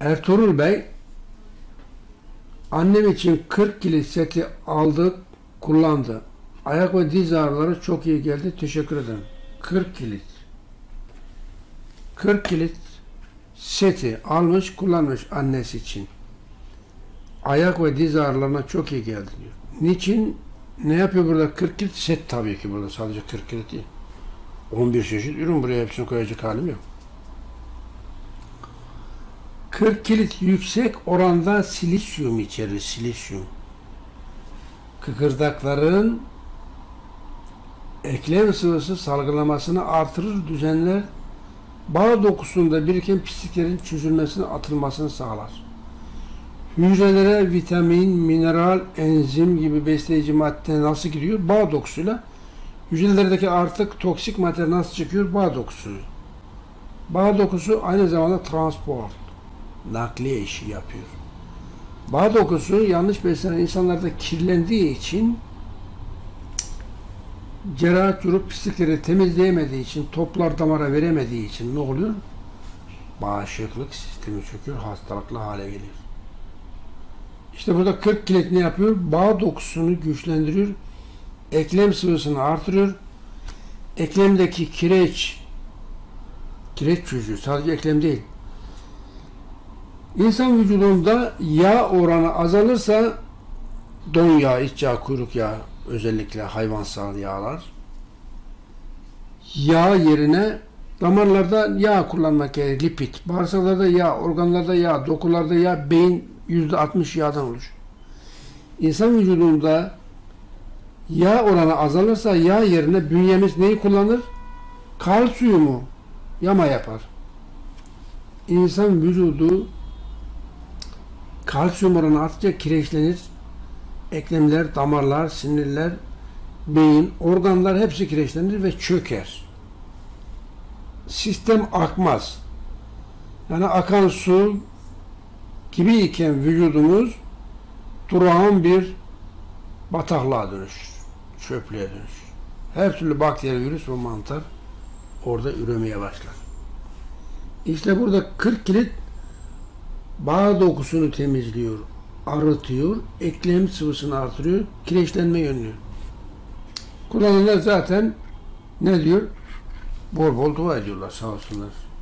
Ertuğrul Bey, annem için 40 kilo seti aldı, kullandı. Ayak ve diz ağrıları çok iyi geldi. Teşekkür ederim. 40 kilo. 40 kilo seti almış, kullanmış annesi için. Ayak ve diz ağrılarına çok iyi geldi diyor. Niçin? Ne yapıyor burada? 40 kilo set tabii ki burada. Sadece 40 kilo değil. 11 çeşit ürün, buraya hepsini koyacak halim yok. 40 kilit yüksek oranda silisyum içerir, silisyum. Kıkırdakların eklem sıvısı salgılamasını artırır, düzenler. Bağ dokusunda biriken pisliklerin çözülmesini, atılmasını sağlar. Hücrelere vitamin, mineral, enzim gibi besleyici madde nasıl giriyor? Bağ dokusuyla. Hücrelerdeki artık toksik madde nasıl çıkıyor? Bağ dokusu. Bağ dokusu aynı zamanda transport, nakliye işi yapıyor. Bağ dokusu yanlış beslenen insanlarda kirlendiği için, cerrahat yürüp pislikleri temizleyemediği için, toplar damara veremediği için ne oluyor? Bağışıklık sistemi çöküyor, hastalıklı hale geliyor. İşte burada 40 kilit ne yapıyor? Bağ dokusunu güçlendiriyor, eklem sıvısını artırıyor, eklemdeki kireç çözüyor. Sadece eklem değil. İnsan vücudunda yağ oranı azalırsa, don yağı, iç yağı, kuyruk yağı, özellikle hayvansal yağlar, yağ yerine damarlarda yağ kullanmak gerekir, lipid, bağırsaklarda yağ, organlarda yağ, dokularda yağ, beyin %60 yağdan oluşur. İnsan vücudunda yağ oranı azalırsa yağ yerine bünyemiz neyi kullanır? Kalsiyumu yama yapar. İnsan vücudu kalsiyum oranı arttıkça kireçlenir. Eklemler, damarlar, sinirler, beyin, organlar hepsi kireçlenir ve çöker. Sistem akmaz. Yani akan su gibi iken vücudumuz durağan bir bataklığa dönüşür, çöplüğe dönüşür. Her türlü bakteri, virüs ve mantar orada üremeye başlar. İşte burada 40 kilit bağ dokusunu temizliyor, arıtıyor, eklem sıvısını artırıyor, kireçlenme yönlüyor. Kullananlar zaten ne diyor? Bol bol dua ediyorlar, sağ olsunlar.